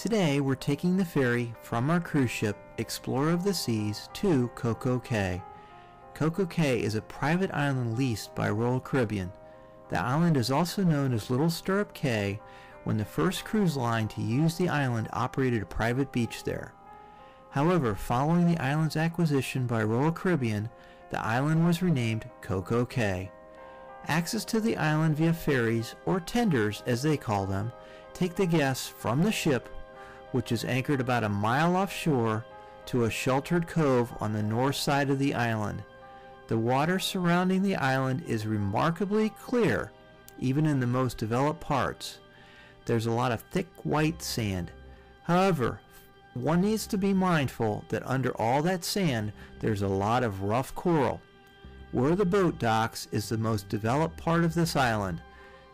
Today we're taking the ferry from our cruise ship Explorer of the Seas to Coco Cay. Coco Cay is a private island leased by Royal Caribbean. The island is also known as Little Stirrup Cay when the first cruise line to use the island operated a private beach there. However, following the island's acquisition by Royal Caribbean, the island was renamed Coco Cay. Access to the island via ferries, or tenders as they call them, take the guests from the ship, which is anchored about a mile offshore, to a sheltered cove on the north side of the island. The water surrounding the island is remarkably clear, even in the most developed parts. There's a lot of thick white sand. However, one needs to be mindful that under all that sand, there's a lot of rough coral. Where the boat docks is the most developed part of this island.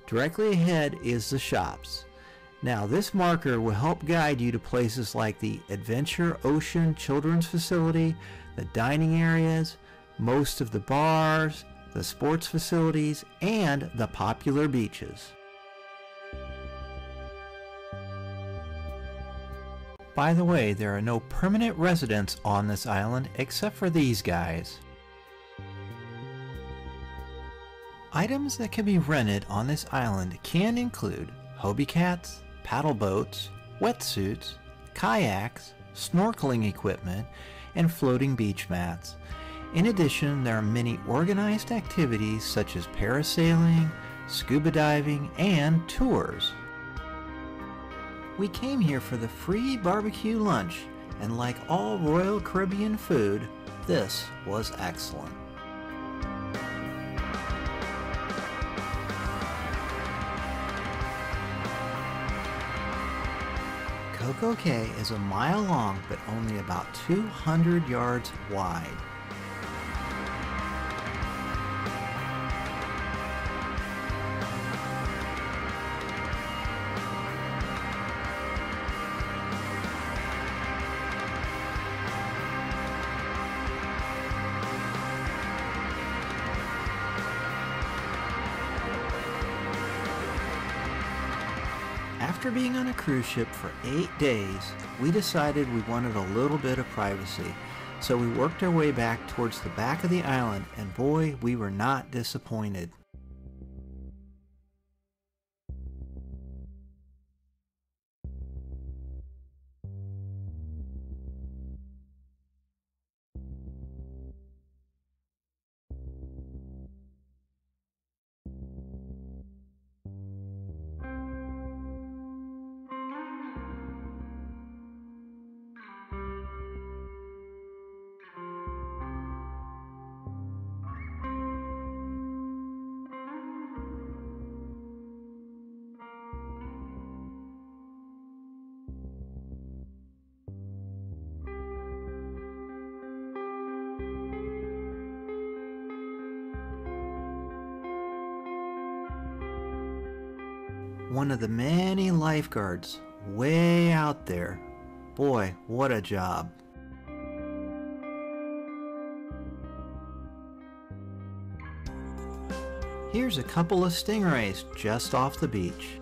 Directly ahead is the shops. Now, this marker will help guide you to places like the Adventure Ocean Children's Facility, the dining areas, most of the bars, the sports facilities, and the popular beaches. By the way, there are no permanent residents on this island except for these guys. Items that can be rented on this island can include Hobie Cats, paddle boats, wetsuits, kayaks, snorkeling equipment, and floating beach mats. In addition, there are many organized activities such as parasailing, scuba diving, and tours. We came here for the free barbecue lunch, and like all Royal Caribbean food, this was excellent. Coco Cay is a mile long but only about 200 yards wide. After being on a cruise ship for 8 days, we decided we wanted a little bit of privacy, so we worked our way back towards the back of the island, and boy, we were not disappointed. One of the many lifeguards way out there. Boy, what a job. Here's a couple of stingrays just off the beach.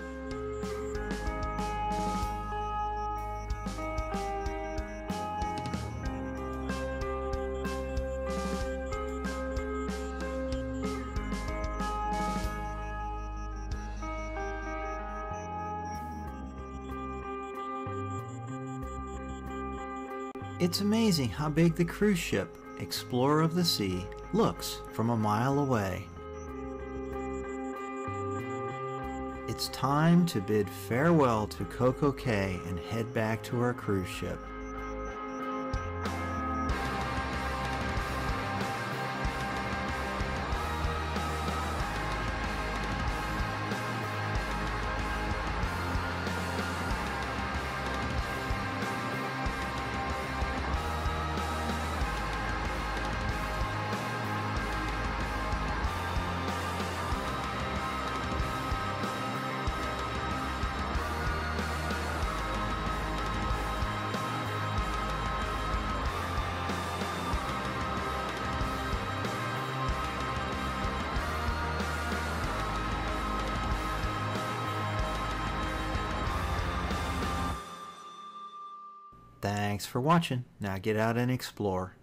It's amazing how big the cruise ship, Explorer of the Sea, looks from a mile away. It's time to bid farewell to Coco Cay and head back to our cruise ship. Thanks for watching. Now get out and explore.